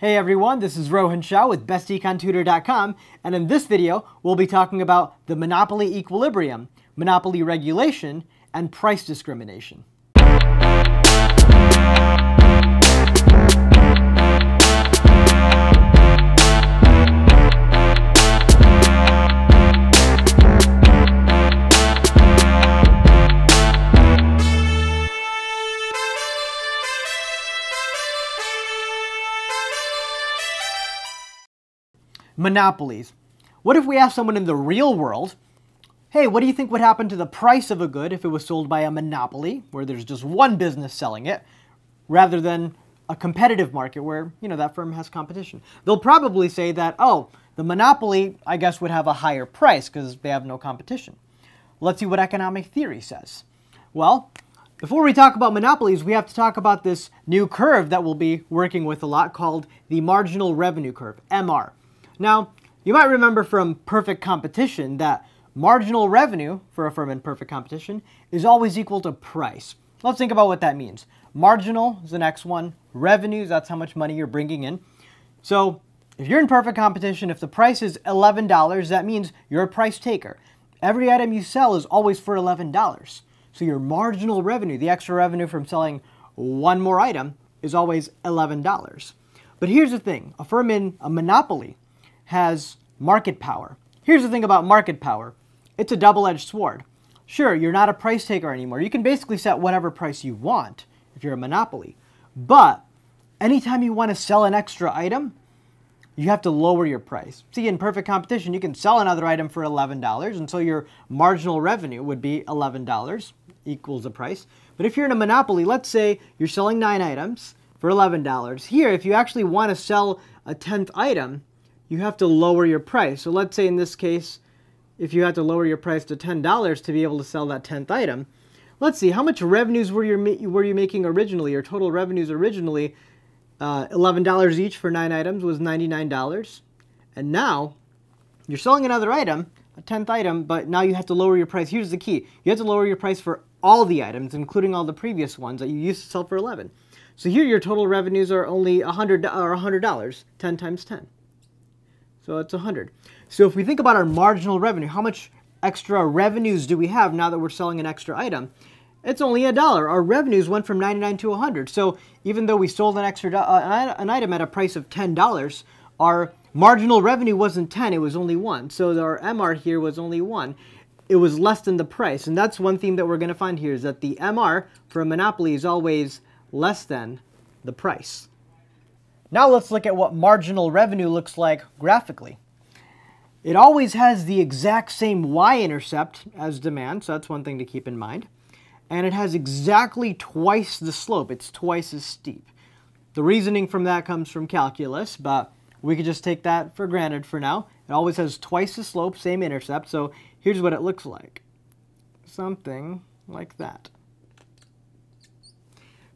Hey everyone, this is Rohen Shah with BestEconTutor.com, and in this video we'll be talking about the monopoly equilibrium, monopoly regulation, and price discrimination. Monopolies. What if we ask someone in the real world, hey, what do you think would happen to the price of a good if it was sold by a monopoly, where there's just one business selling it, rather than a competitive market where, you know, that firm has competition? They'll probably say that, oh, the monopoly, I guess, would have a higher price because they have no competition. Let's see what economic theory says. Well, before we talk about monopolies, we have to talk about this new curve that we'll be working with a lot called the marginal revenue curve, MR. Now, you might remember from perfect competition that marginal revenue for a firm in perfect competition is always equal to price. Let's think about what that means. Marginal is the next one. Revenues, that's how much money you're bringing in. So if you're in perfect competition, if the price is $11, that means you're a price taker. Every item you sell is always for $11. So your marginal revenue, the extra revenue from selling one more item, is always $11. But here's the thing. A firm in a monopoly has market power. Here's the thing about market power. It's a double-edged sword. Sure, you're not a price taker anymore. You can basically set whatever price you want if you're a monopoly. But anytime you want to sell an extra item, you have to lower your price. See, in perfect competition, you can sell another item for $11, and so your marginal revenue would be $11 equals the price. But if you're in a monopoly, let's say you're selling 9 items for $11. Here, if you actually want to sell a 10th item, you have to lower your price. So let's say in this case, if you had to lower your price to $10 to be able to sell that 10th item, let's see, how much revenues were you making originally? Your total revenues originally, $11 each for 9 items was $99. And now you're selling another item, a 10th item, but now you have to lower your price. Here's the key. You have to lower your price for all the items, including all the previous ones that you used to sell for 11. So here your total revenues are only $100, 10 times 10. So it's 100. So if we think about our marginal revenue, how much extra revenues do we have now that we're selling an extra item? It's only $1. Our revenues went from 99 to 100. So even though we sold an extra an item at a price of $10, our marginal revenue wasn't 10, it was only 1. So our MR here was only 1. It was less than the price. And that's one theme that we're going to find here, is that the MR for a monopoly is always less than the price. Now let's look at what marginal revenue looks like graphically. It always has the exact same y-intercept as demand, so that's one thing to keep in mind. And it has exactly twice the slope. It's twice as steep. The reasoning from that comes from calculus, but we could just take that for granted for now. It always has twice the slope, same intercept, so here's what it looks like. Something like that.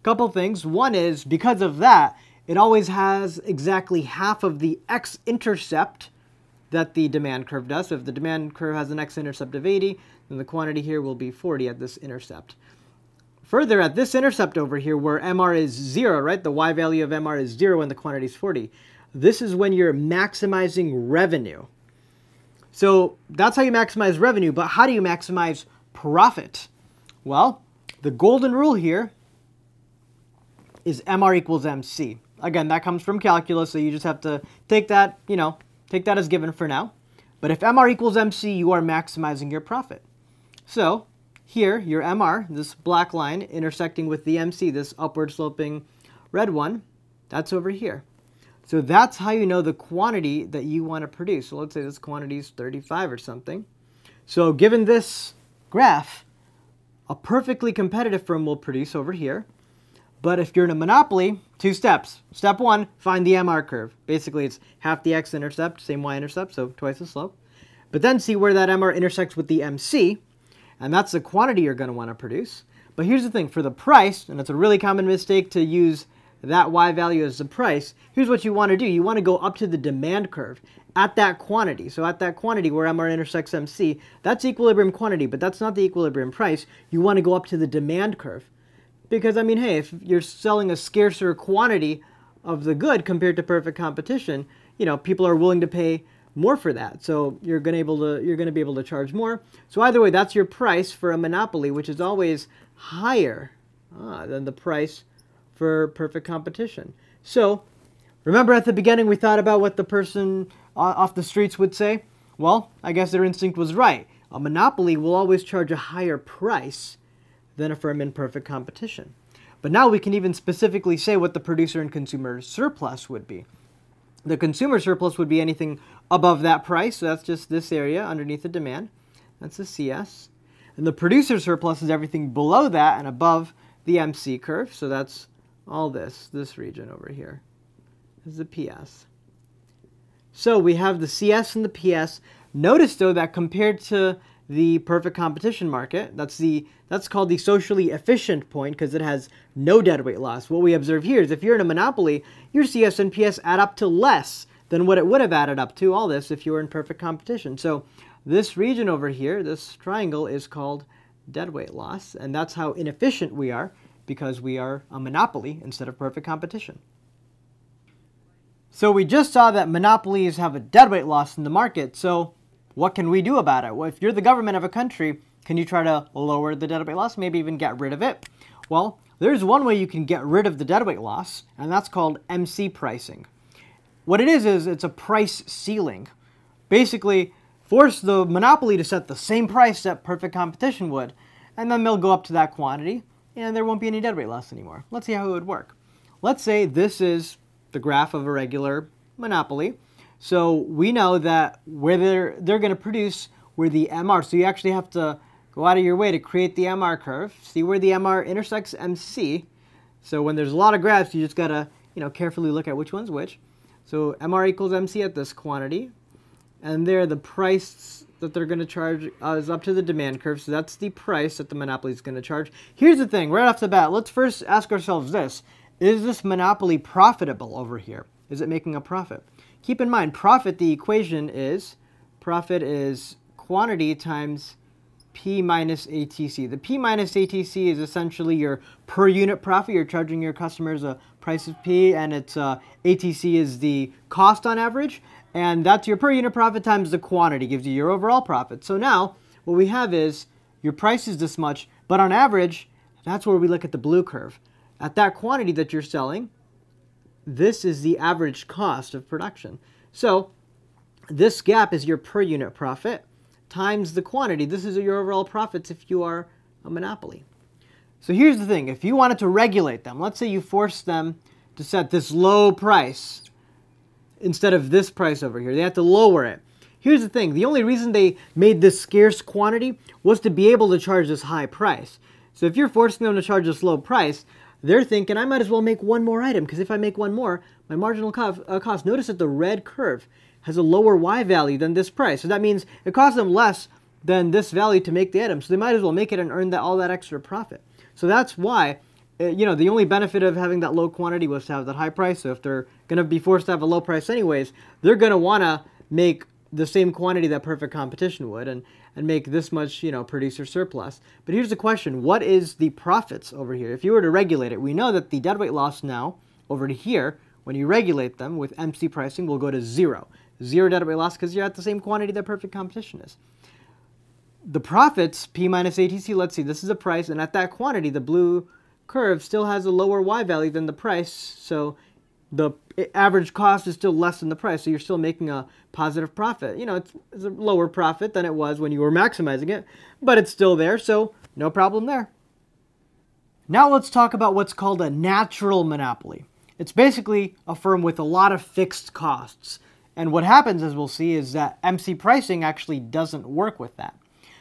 Couple things. One is, because of that, it always has exactly half of the x-intercept that the demand curve does. So if the demand curve has an x-intercept of 80, then the quantity here will be 40 at this intercept. Further, at this intercept over here, where MR is 0, right? The y value of MR is 0 and the quantity is 40. This is when you're maximizing revenue. So that's how you maximize revenue, but how do you maximize profit? Well, the golden rule here is MR equals MC. Again, that comes from calculus, so you just have to take that, you know, take that as given for now. But if MR equals MC, you are maximizing your profit. So here, your MR, this black line intersecting with the MC, this upward sloping red one, that's over here. So that's how you know the quantity that you want to produce. So let's say this quantity is 35 or something. So given this graph, a perfectly competitive firm will produce over here. But if you're in a monopoly, 2 steps. Step 1, find the MR curve. Basically, it's half the x-intercept, same y-intercept, so twice the slope. But then see where that MR intersects with the MC, and that's the quantity you're going to want to produce. But here's the thing. For the price, and it's a really common mistake to use that y value as the price, here's what you want to do. You want to go up to the demand curve at that quantity. So at that quantity where MR intersects MC, that's equilibrium quantity, but that's not the equilibrium price. You want to go up to the demand curve. Because, I mean, hey, if you're selling a scarcer quantity, of the good compared to perfect competition, you know, people are willing to pay more for that. So you're going to be able to charge more. So either way, that's your price for a monopoly, which is always higher than the price for perfect competition. So remember at the beginning we thought about what the person off the streets would say? Well, I guess their instinct was right. A monopoly will always charge a higher price than a firm in perfect competition. But now we can even specifically say what the producer and consumer surplus would be. The consumer surplus would be anything above that price, so that's just this area underneath the demand. That's the CS. And the producer surplus is everything below that and above the MC curve, so that's all this region over here is the PS. So we have the CS and the PS. Notice though that compared to the perfect competition market, that's called the socially efficient point because it has no deadweight loss. What we observe here is if you're in a monopoly, your CS and PS add up to less than what it would have added up to all this if you were in perfect competition. So this region over here, this triangle, is called deadweight loss, and that's how inefficient we are because we are a monopoly instead of perfect competition. So we just saw that monopolies have a deadweight loss in the market, so what can we do about it? Well, if you're the government of a country, can you try to lower the deadweight loss, maybe even get rid of it? Well, there's one way you can get rid of the deadweight loss, and that's called MC pricing. What it is it's a price ceiling. Basically, force the monopoly to set the same price that perfect competition would, and then they'll go up to that quantity, and there won't be any deadweight loss anymore. Let's see how it would work. Let's say this is the graph of a regular monopoly. So we know that where they're going to produce where the MR, so you actually have to go out of your way to create the MR curve, see where the MR intersects MC. So when there's a lot of graphs, you just got to, you know, carefully look at which one's which. So MR equals MC at this quantity, and there the price that they're going to charge is up to the demand curve, so that's the price that the monopoly is going to charge. Here's the thing, right off the bat, let's first ask ourselves this. Is this monopoly profitable over here? Is it making a profit? Keep in mind, profit, the equation is, profit is quantity times P minus ATC. The P minus ATC is essentially your per unit profit. You're charging your customers a price of P, and it's ATC is the cost on average, and that's your per unit profit times the quantity, gives you your overall profit. So now what we have is your price is this much, but on average, that's where we look at the blue curve. At that quantity that you're selling, this is the average cost of production. So this gap is your per unit profit times the quantity. This is your overall profits if you are a monopoly. So here's the thing. If you wanted to regulate them, let's say you force them to set this low price instead of this price over here. They have to lower it. Here's the thing. The only reason they made this scarce quantity was to be able to charge this high price. So if you're forcing them to charge this low price, they're thinking, I might as well make one more item, because if I make one more, my marginal cost, notice that the red curve has a lower Y value than this price. So that means it costs them less than this value to make the item. So they might as well make it and earn that, all that extra profit. So that's why, you know, the only benefit of having that low quantity was to have that high price. So if they're going to be forced to have a low price anyways, they're going to want to make the same quantity that perfect competition would and make this much, you know, producer surplus. But here's the question, what is the profits over here? If you were to regulate it, we know that the deadweight loss now over to here, when you regulate them with MC pricing, will go to zero. Zero deadweight loss because you're at the same quantity that perfect competition is. The profits, P minus ATC, let's see, this is a price, and at that quantity, the blue curve still has a lower Y value than the price, so the average cost is still less than the price, so you're still making a positive profit. You know, it's a lower profit than it was when you were maximizing it, but it's still there, so no problem there. Now let's talk about what's called a natural monopoly. It's basically a firm with a lot of fixed costs, and what happens, as we'll see, is that MC pricing actually doesn't work with that.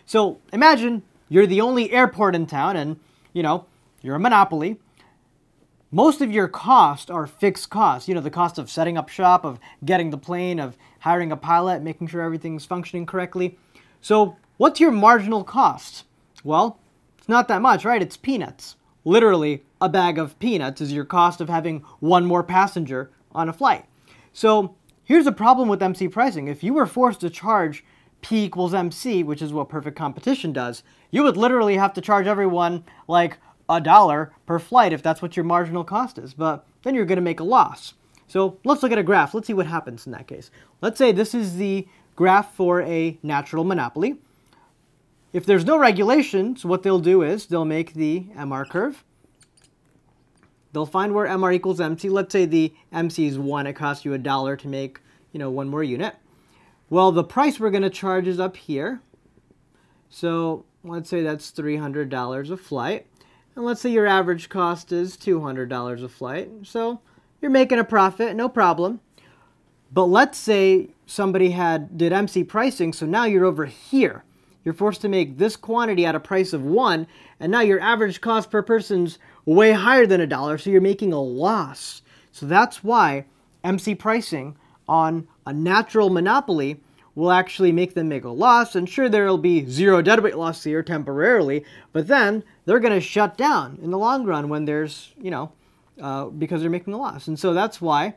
So imagine you're the only airport in town and, you know, you're a monopoly. Most of your costs are fixed costs, you know, the cost of setting up shop, of getting the plane, of hiring a pilot, making sure everything's functioning correctly. So what's your marginal cost? Well, it's not that much, right? It's peanuts. Literally, a bag of peanuts is your cost of having one more passenger on a flight. So here's a problem with MC pricing. If you were forced to charge P equals MC, which is what perfect competition does, you would literally have to charge everyone like $1 per flight if that's what your marginal cost is, but then you're going to make a loss. So let's look at a graph. Let's see what happens in that case. Let's say this is the graph for a natural monopoly. If there's no regulations, what they'll do is they'll make the MR curve. They'll find where MR equals MC. Let's say the MC is 1. It costs you $1 to make, one more unit. Well, the price we're going to charge is up here. So let's say that's $300 a flight. And let's say your average cost is $200 a flight. So you're making a profit, no problem. But let's say somebody did MC pricing, so now you're over here. You're forced to make this quantity at a price of 1, and now your average cost per person's way higher than $1, so you're making a loss. So that's why MC pricing on a natural monopoly will actually make them make a loss, and sure, there'll be zero deadweight loss here temporarily, but then they're going to shut down in the long run when there's, because they're making a loss. And so that's why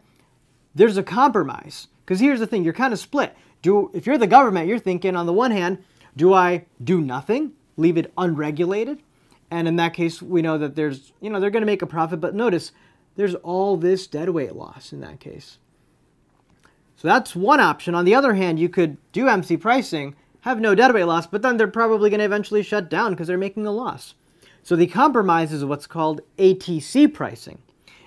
there's a compromise, because here's the thing, you're kind of split. If you're the government, you're thinking, on the one hand, do I do nothing, leave it unregulated? And in that case, we know that there's, they're going to make a profit, but notice there's all this deadweight loss in that case. So that's one option. On the other hand, you could do MC pricing, have no deadweight loss, but then they're probably going to eventually shut down because they're making a loss. So the compromise is what's called ATC pricing.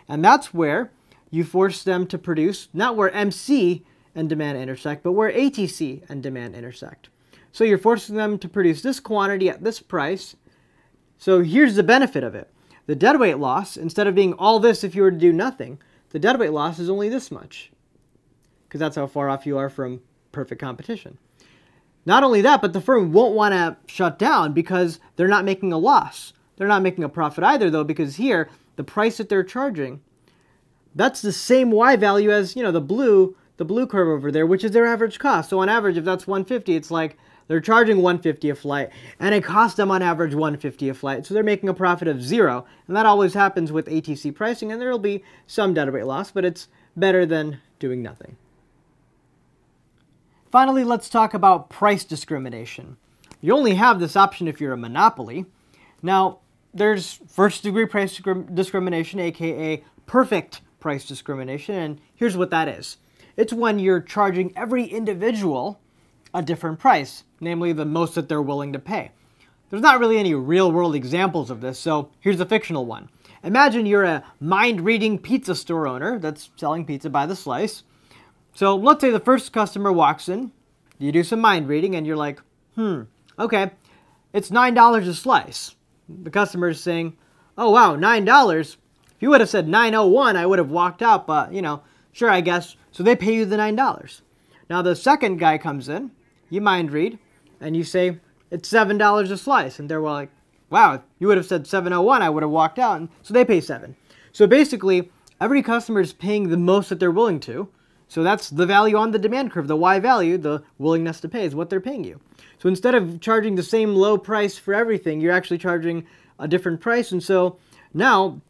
And that's where you force them to produce, not where MC and demand intersect, but where ATC and demand intersect. So you're forcing them to produce this quantity at this price. So here's the benefit of it. The deadweight loss, instead of being all this if you were to do nothing, the deadweight loss is only this much, because that's how far off you are from perfect competition. Not only that, but the firm won't want to shut down because they're not making a loss. They're not making a profit either, though, because here, the price that they're charging, that's the same Y value as, the blue curve over there, which is their average cost. So on average, if that's 150, it's like, they're charging $150 a flight, and it costs them on average $150 a flight, so they're making a profit of 0. And that always happens with ATC pricing, and there will be some deadweight loss, but it's better than doing nothing. Finally, let's talk about price discrimination. You only have this option if you're a monopoly. Now, there's first-degree price discrimination, aka perfect price discrimination, and here's what that is. It's when you're charging every individual a different price, namely the most that they're willing to pay. There's not really any real-world examples of this, so here's a fictional one. Imagine you're a mind-reading pizza store owner that's selling pizza by the slice. So let's say the first customer walks in, you do some mind reading, and you're like, okay, it's $9 a slice. The customer is saying, oh wow, $9? If you would have said $9.01, I would have walked out, but sure, I guess. So they pay you the $9. Now the second guy comes in, you mind read, and you say, it's $7 a slice. And they're like, wow, if you would have said $7.01, I would have walked out. And so they pay $7. So basically, every customer is paying the most that they're willing to. So that's the value on the demand curve, the Y value, the willingness to pay is what they're paying you. So instead of charging the same low price for everything, you're actually charging a different price. And so now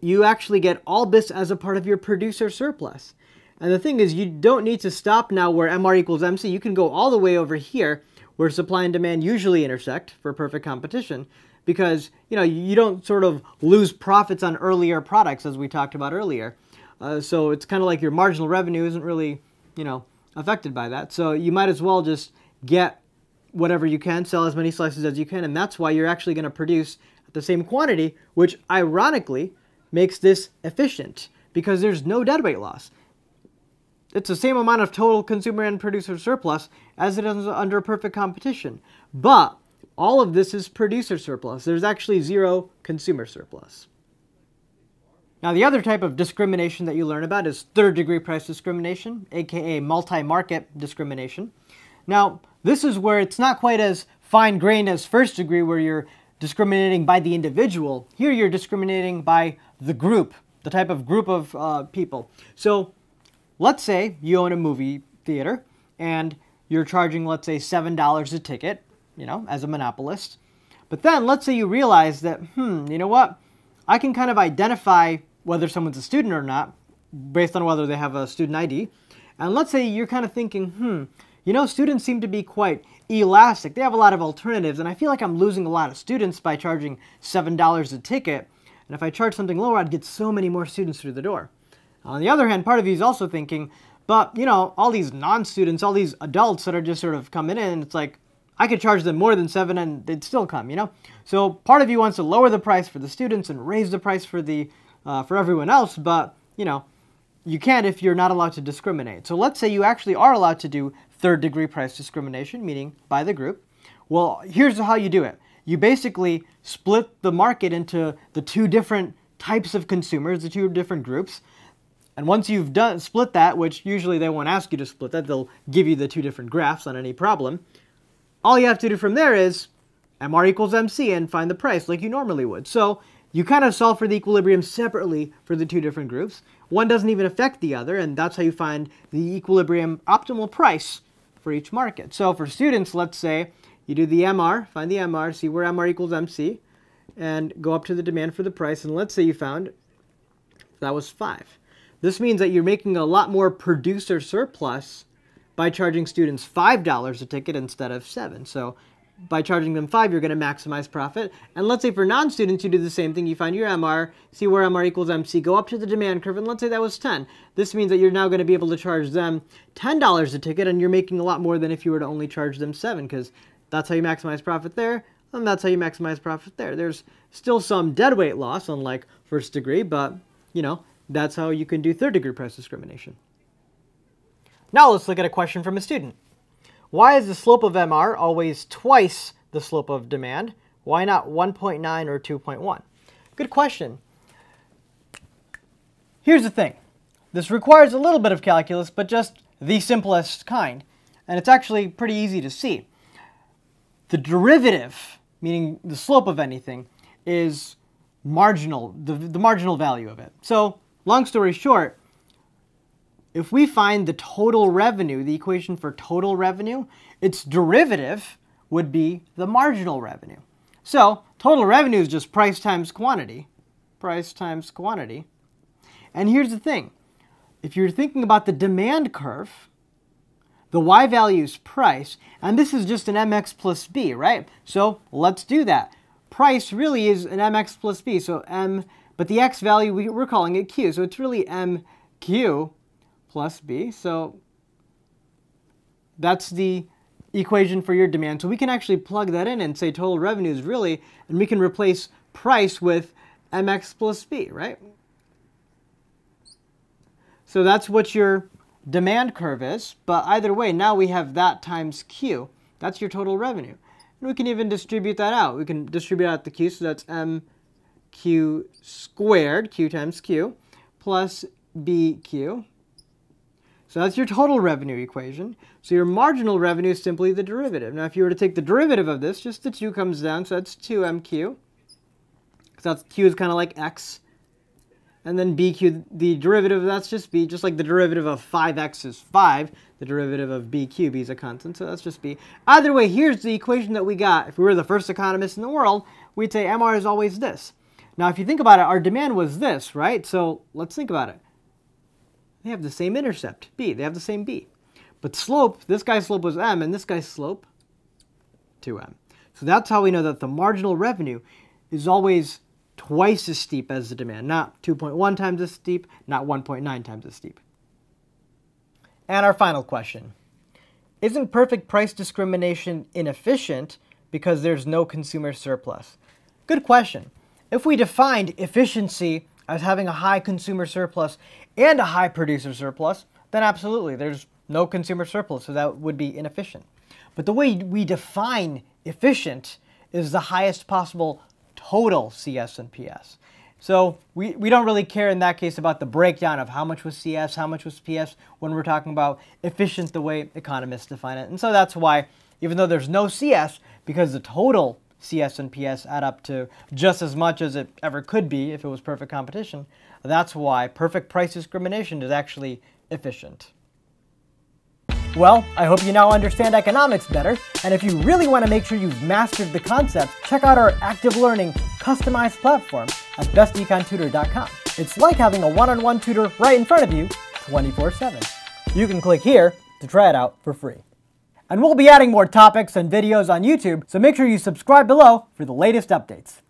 you actually get all this as a part of your producer surplus. And the thing is, you don't need to stop now where MR equals MC. You can go all the way over here where supply and demand usually intersect for perfect competition, because you don't sort of lose profits on earlier products as we talked about earlier. So it's kind of like your marginal revenue isn't really, affected by that. So you might as well just get whatever you can, sell as many slices as you can, and that's why you're actually going to produce the same quantity, which ironically makes this efficient because there's no deadweight loss. It's the same amount of total consumer and producer surplus as it is under perfect competition. But all of this is producer surplus. There's actually zero consumer surplus. Now, the other type of discrimination that you learn about is third-degree price discrimination, aka multi-market discrimination. Now, this is where it's not quite as fine-grained as first-degree, where you're discriminating by the individual. Here, you're discriminating by the group, the type of group of people. So let's say you own a movie theater, and you're charging, let's say, $7 a ticket, as a monopolist. But then, let's say you realize that, I can kind of identify whether someone's a student or not, based on whether they have a student ID. And let's say you're kind of thinking, students seem to be quite Elastic. They have a lot of alternatives, and I feel like I'm losing a lot of students by charging $7 a ticket. And if I charge something lower, I'd get so many more students through the door. On the other hand, part of you is also thinking, but you know, all these non-students, all these adults that are just sort of coming in, it's like, I could charge them more than $7 and they'd still come, you know? So part of you wants to lower the price for the students and raise the price for everyone else, but you know, you can't if you're not allowed to discriminate. So let's say you actually are allowed to do third-degree price discrimination, meaning by the group. Well, here's how you do it. You basically split the market into the two different types of consumers, the two different groups. And once you've done split that, which usually they won't ask you to split that, they'll give you the two different graphs on any problem. All you have to do from there is MR equals MC and find the price like you normally would. So you kind of solve for the equilibrium separately for the two different groups. One doesn't even affect the other, and that's how you find the equilibrium optimal price for each market. So for students, let's say you do the MR, find the MR, see where MR equals MC, and go up to the demand for the price, and let's say you found that was 5. This means that you're making a lot more producer surplus by charging students $5 a ticket instead of $7. So by charging them 5, you're going to maximize profit. And let's say for non-students, you do the same thing. You find your MR, see where MR equals MC, go up to the demand curve, and let's say that was 10. This means that you're now going to be able to charge them $10 a ticket, and you're making a lot more than if you were to only charge them 7, because that's how you maximize profit there, and that's how you maximize profit there. There's still some deadweight loss, unlike first degree, but you know, that's how you can do third-degree price discrimination. Now let's look at a question from a student. Why is the slope of MR always twice the slope of demand? Why not 1.9 or 2.1? Good question. Here's the thing. This requires a little bit of calculus, but just the simplest kind. And it's actually pretty easy to see. The derivative, meaning the slope of anything, is marginal, the marginal value of it. So, long story short, if we find the total revenue, the equation for total revenue, its derivative would be the marginal revenue. So total revenue is just price times quantity, And here's the thing. If you're thinking about the demand curve, the y value is price, and this is just an mx plus b, right? So let's do that. Price really is an mx plus b, so m, but the x value, we're calling it q, so it's really mq plus b. So that's the equation for your demand. So we can actually plug that in and say total revenue is really, and we can replace price with mx plus b, right? So that's what your demand curve is. But either way, now we have that times q. That's your total revenue. And we can even distribute that out. We can distribute out the q, so that's mq squared, q times q, plus bq. So that's your total revenue equation. So your marginal revenue is simply the derivative. Now if you were to take the derivative of this, just the 2 comes down, so that's 2mq. So that's q is kind of like x. And then bq, the derivative of that's just b, just like the derivative of 5x is 5, the derivative of bq, b is a constant, so that's just b. Either way, here's the equation that we got. If we were the first economists in the world, we'd say MR is always this. Now if you think about it, our demand was this, right? So let's think about it. They have the same intercept, b. They have the same b. But slope, this guy's slope was m, and this guy's slope, 2m. So that's how we know that the marginal revenue is always twice as steep as the demand, not 2.1 times as steep, not 1.9 times as steep. And our final question. Isn't perfect price discrimination inefficient because there's no consumer surplus? Good question. If we defined efficiency as having a high consumer surplus and a high producer surplus, then absolutely, there's no consumer surplus, so that would be inefficient. But the way we define efficient is the highest possible total CS and PS. So we don't really care in that case about the breakdown of how much was CS, how much was PS, when we're talking about efficient the way economists define it. And so that's why, even though there's no CS, because the total CS and PS add up to just as much as it ever could be if it was perfect competition. That's why perfect price discrimination is actually efficient. Well, I hope you now understand economics better, and if you really want to make sure you've mastered the concept, check out our active learning customized platform at BestEconTutor.com. It's like having a one-on-one tutor right in front of you 24/7. You can click here to try it out for free. And we'll be adding more topics and videos on YouTube, so make sure you subscribe below for the latest updates.